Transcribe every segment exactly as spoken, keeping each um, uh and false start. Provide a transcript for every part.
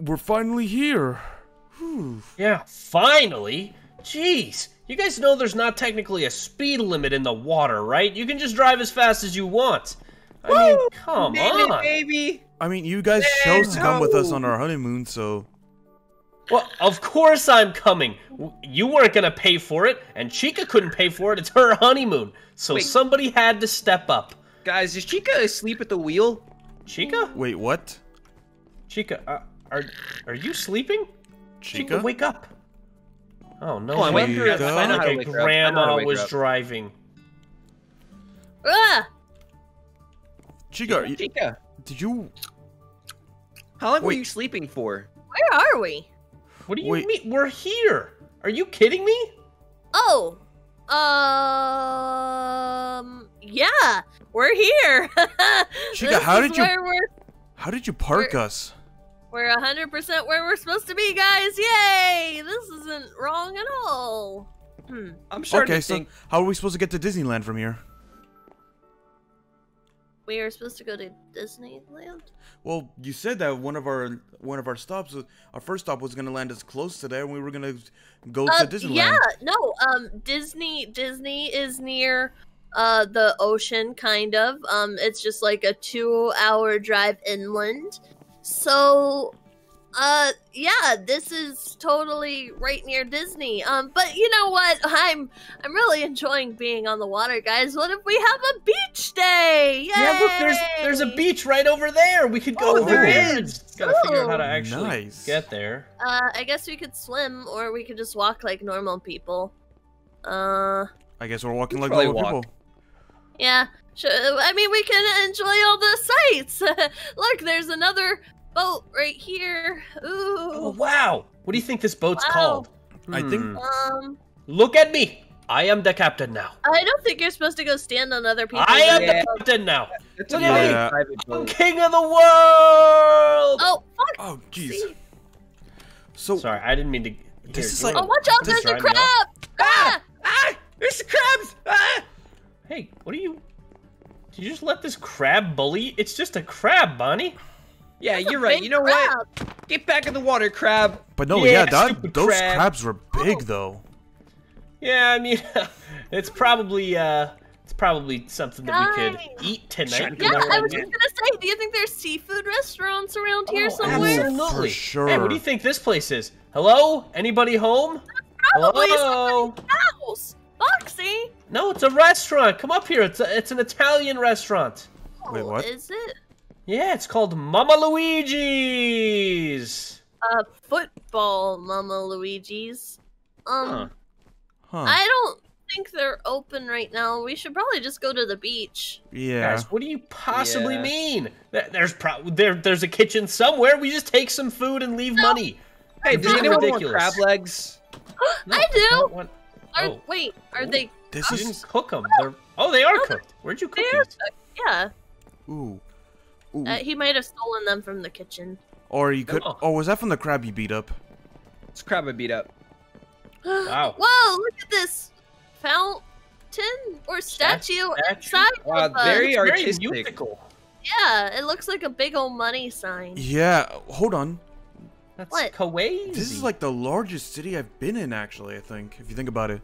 We're finally here. Whew. Yeah, finally? Jeez, you guys know there's not technically a speed limit in the water, right? You can just drive as fast as you want. I Woo! mean, come Made on. It, baby. I mean, you guys chose to come with us on our honeymoon, so... Well, of course I'm coming. You weren't going to pay for it, and Chica couldn't pay for it. It's her honeymoon. So Wait. somebody had to step up. Guys, is Chica asleep at the wheel? Chica? Wait, what? Chica, uh, are are you sleeping? Chica? Chica, wake up. Oh, no. Oh, I wonder if like grandma was driving. Ugh! Chica, you, Chica, did you... How long Wait. were you sleeping for? Where are we? What do you Wait. mean? We're here. Are you kidding me? Oh. Um. Yeah. We're here. Chica, how did you? How did you park we're, us? We're one hundred percent where we're supposed to be, guys. Yay! This isn't wrong at all. Hmm. I'm sure. Okay, so think... how are we supposed to get to Disneyland from here? We are supposed to go to Disneyland. Well, you said that one of our one of our stops, our first stop was gonna land us close to there, and we were gonna go uh, to Disneyland. Yeah, no, um, Disney Disney is near uh the ocean, kind of. Um, it's just like a two-hour drive inland. So, uh, yeah, this is totally right near Disney. Um, but you know what? I'm I'm really enjoying being on the water, guys. What if we have a beach day? Yay! Yeah, look, there's there's a beach right over there. We could go oh, there. It is. Just gotta Ooh. figure out how to actually nice. get there. Uh, I guess we could swim, or we could just walk like normal people. Uh, I guess we're walking like normal walk. people. Yeah, sure. I mean, we can enjoy all the sights. Look, there's another boat right here. Ooh. Oh, wow. What do you think this boat's wow. called? I think. Um. Look at me. I am the captain now. I don't think you're supposed to go stand on other people. I am yeah. the captain now. It's Look yeah. at me. I'm king of the world. Oh, fuck. Oh, jeez. So sorry, I didn't mean to. Here, this is like. Oh, watch out! There's a crab. Ah! Ah! There's the crabs. Ah! Hey, what are you? Did you just let this crab bully? It's just a crab, Bonnie. Yeah, That's you're right. You know crab. what? Get back in the water, crab. But no, yeah, yeah that, those crab. crabs were big, oh. though. Yeah, I mean, it's probably uh, it's probably something that we could eat tonight. Yeah, I was just gonna say, do you think there's seafood restaurants around here oh, somewhere? Absolutely. For sure. Hey, what do you think this place is? Hello? Anybody home? Probably Hello? somebody's house. Foxy? No, it's a restaurant. Come up here. It's a, it's an Italian restaurant. Oh, Wait, what? Is it? Yeah, it's called Mama Luigi's. Uh, football Mama Luigi's. Um, huh. Huh. I don't think they're open right now. We should probably just go to the beach. Yeah. Guys, what do you possibly yeah. mean? There's pro there. There's a kitchen somewhere. We just take some food and leave no. money. Hey, does anyone want crab legs? no, I do. I are, oh. Wait, are Ooh, they? This cooked? Is cook them. They're, oh, they are oh, cooked. Where'd you cook these? Cooked, yeah. Ooh. Ooh. Uh, he might have stolen them from the kitchen. Or you could. Oh, oh was that from the crab you beat up? It's crab I beat up. Wow. Whoa! Look at this fountain or statue inside. Wow, of very artistic. Yeah, it looks like a big old money sign. Yeah. Hold on. That's what? Crazy. This is like the largest city I've been in, actually, I think, if you think about it.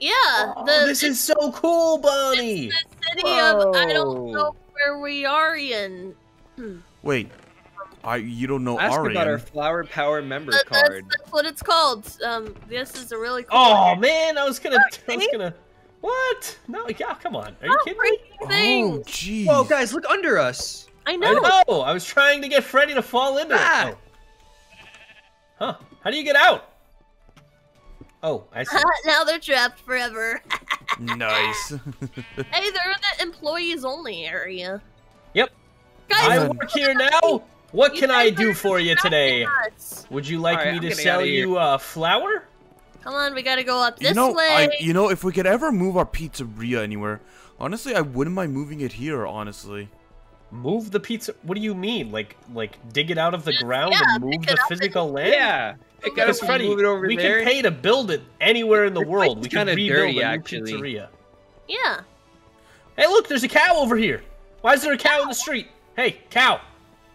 Yeah. Oh, the, this is so cool, Bonnie. It's the city Whoa. of, I don't know where we are in. Hmm. Wait, I you don't know Ask Arian. about our Flower Power member uh, card. That's, that's what it's called. Um, This is a really cool Oh, card. man, I was going to, I was going to, what? No, yeah, come on. Are you oh, kidding me? Things. Oh, jeez. Whoa, guys, look under us. I know. I know. I was trying to get Freddy to fall into ah. it. Oh. Huh? How do you get out? Oh, I see. Now they're trapped forever. Nice. Hey, they're in the employees only area. Yep. Guys, I work here now. What can I do for you today? Would you like me to sell you uh, flour? Come on, we gotta go up this way. You know, if we could ever move our pizzeria anywhere, honestly, I wouldn't mind moving it here, honestly. Move the pizza? What do you mean? Like, like dig it out of the ground yeah, and move the physical land? Yeah, because Freddy, move it over we there. can pay to build it anywhere in the it's world. Like we can rebuild dirty, a new actually. pizzeria. Yeah. Hey, look, there's a cow over here. Why is there a cow in the street? Hey, cow.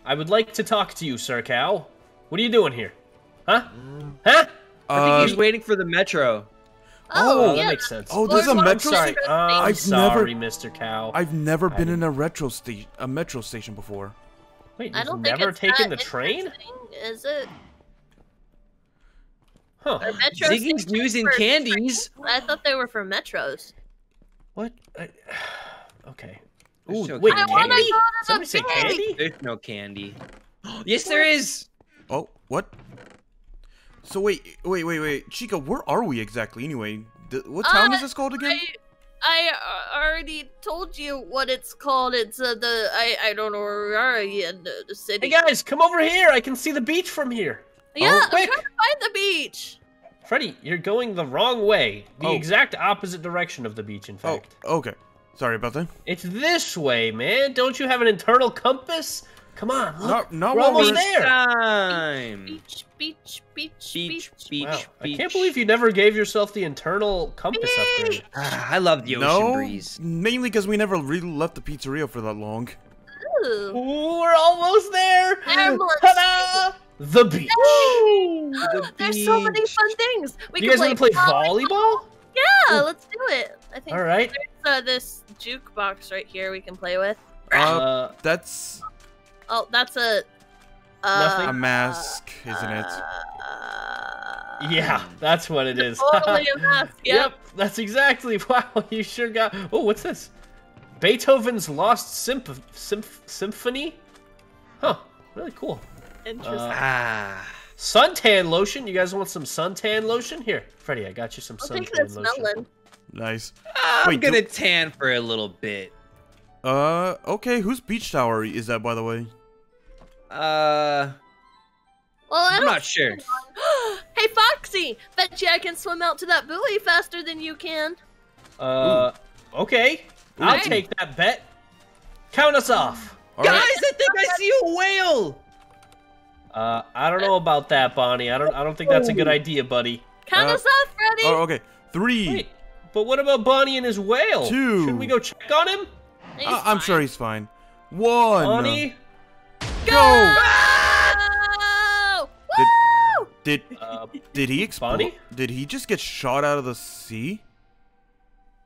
I would like to talk to you, Sir Cow. What are you doing here? Huh? Mm. Huh? I think uh, he's waiting for the metro. Oh, oh yeah. That makes sense. Oh, there's a metro station. Oh, I'm sorry, never, Mister Cow. I've never been in a retro sta a metro station before. Wait, you've never taken the train? Is it? Huh. Ziggy's News and Candies. I thought they were for metros. What? I, okay. Ooh, no wait, candy? Candy? Somebody say candy? There's no candy. Yes, there is. Oh, what? So wait, wait, wait, wait, Chica, where are we exactly? Anyway, the, what town uh, is this called again? I, I already told you what it's called. It's uh, the I I don't know where we are in the city. Hey guys, come over here. I can see the beach from here. Yeah, oh, I'm quick. trying to find the beach. Freddy, you're going the wrong way. The oh. exact opposite direction of the beach, in fact. Oh, okay. Sorry about that. It's this way, man. Don't you have an internal compass? Come on, look. No, no, we're almost there. Time. Beach, beach, beach, beach, beach, beach, wow. beach. I can't believe you never gave yourself the internal compass upgrade. Ah, I love the ocean no, breeze. Mainly because we never really left the pizzeria for that long. Ooh, Ooh we're almost there. Ta-da! The beach. Ooh, the There's beach. so many fun things. We you can guys want to play volleyball? volleyball? Yeah, Ooh. let's do it. I think. All right. There's uh, this jukebox right here we can play with. Uh, that's. Oh, that's a uh, a mask, isn't it? Uh, yeah, that's what it is. Totally a mask. Yep. yep, that's exactly. Wow, you sure got. Oh, what's this? Beethoven's Lost Symp Symph Symphony. Huh, really cool. Interesting. Uh, ah. Suntan lotion. You guys want some suntan lotion? Here, Freddy, I got you some I'll suntan take this lotion. Melon. Nice. I'm Wait, gonna tan for a little bit. Uh, okay, whose beach tower is that, by the way? Uh, well, I'm not sure. Hey, Foxy, bet you I can swim out to that buoy faster than you can. Uh, Ooh. okay. Ooh. I'll take that bet. Count us off. All Guys, right. I think I see a whale! Uh, I don't know about that, Bonnie. I don't I don't think that's a good idea, buddy. Count uh, us off, Freddy. Oh, okay. Three. Wait, but what about Bonnie and his whale? Two. Shouldn't we go check on him? Uh, I'm sure he's fine. One. Bonnie, go! go! Ah! Woo! Did did, uh, did he explode? Did he just get shot out of the sea?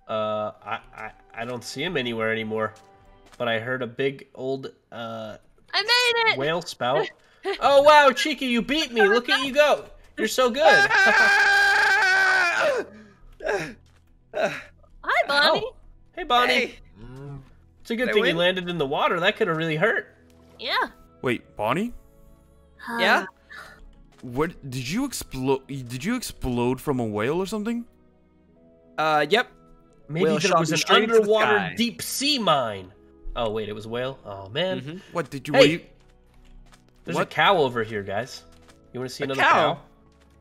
Uh, I, I I don't see him anywhere anymore. But I heard a big old uh I made it. whale spout. Oh wow, Chica, you beat me! Look at you go! You're so good. Hi, Bonnie. Oh. Hey, Bonnie. Hey. It's a good thing he landed in the water. That could have really hurt. Yeah. Wait, Bonnie? Uh, yeah. What did you explode? Did you explode from a whale or something? Uh, yep. Maybe whale there was an underwater deep sea mine. Oh wait, it was a whale. Oh man. Mm-hmm. What did you? Hey, wait? there's what? a cow over here, guys. You want to see a another cow? cow?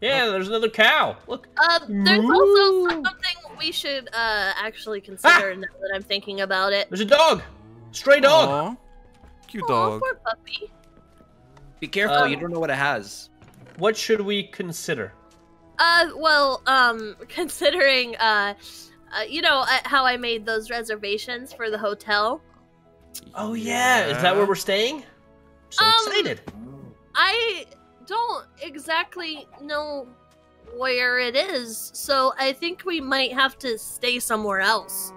Yeah, there's another cow. Look. Uh, there's Ooh. also something we should uh, actually consider ah! now that I'm thinking about it. There's a dog. Stray dog. Aww. Cute Aww, dog. Poor puppy. Be careful. Um, you don't know what it has. What should we consider? Uh, well, um, considering, uh, uh you know, uh, how I made those reservations for the hotel. Oh, yeah. Is that where we're staying? I'm so um, excited. I... don't exactly know where it is, so I think we might have to stay somewhere else.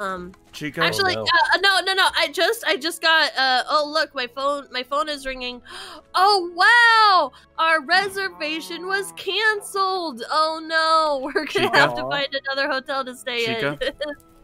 Um, Chica, actually, oh, no. Uh, no, no, no. I just, I just got. Uh, oh, look, my phone, my phone is ringing. Oh wow, our reservation was canceled. Oh no, we're gonna Chica. have to find another hotel to stay Chica? in.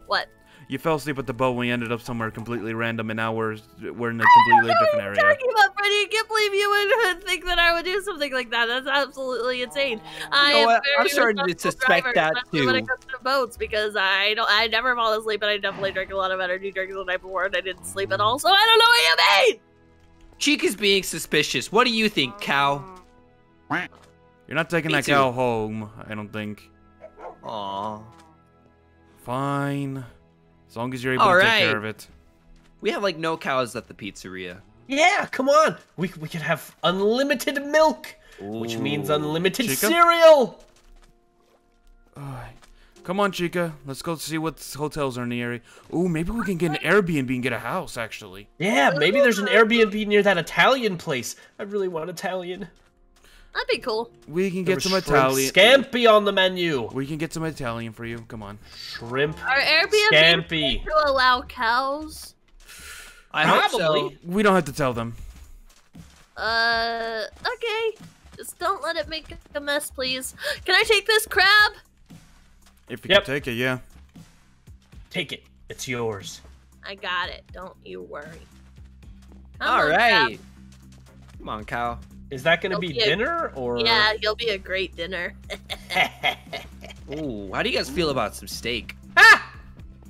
What? You fell asleep at the boat. We ended up somewhere completely random, and now we're we're in a completely different area. What are you talking about, Freddy? I can't believe you would think that I would do something like that. That's absolutely insane. You I am very I'm starting to suspect that too. When it comes to boats, because I don't, I never fall asleep, and I definitely drink a lot of energy drinks the night before, and I didn't sleep at all. So I don't know what you mean. Chica's being suspicious. What do you think, cow? You're not taking Me that too. cow home. I don't think. Aw. Fine. As long as you're able All to right. take care of it. We have like no cows at the pizzeria. Yeah, come on. We we could have unlimited milk, Ooh. which means unlimited Chica? cereal. Oh, Come on, Chica. Let's go see what hotels are in the area. Ooh, maybe we can get an Airbnb and get a house, actually. Yeah, maybe there's an Airbnb near that Italian place. I really want Italian. That'd be cool. We can get some Italian. Scampi on the menu. We can get some Italian for you. Come on. Shrimp. Our Airbnb scampi. To allow cows. I hope so. We don't have to tell them. Uh, okay. Just don't let it make a mess, please. Can I take this crab? If you yep. can take it, yeah. Take it. It's yours. I got it. Don't you worry. Come All on, right. Cow. Come on, cow. Is that going to be, be dinner a, or? Yeah, you'll be a great dinner. Ooh, how do you guys feel about some steak? Ah!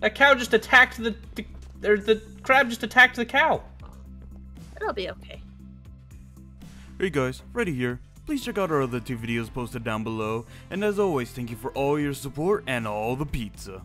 A cow just attacked the, the, or the crab just attacked the cow. It'll be okay. Hey guys, right here. Please check out our other two videos posted down below, and as always, thank you for all your support and all the pizza.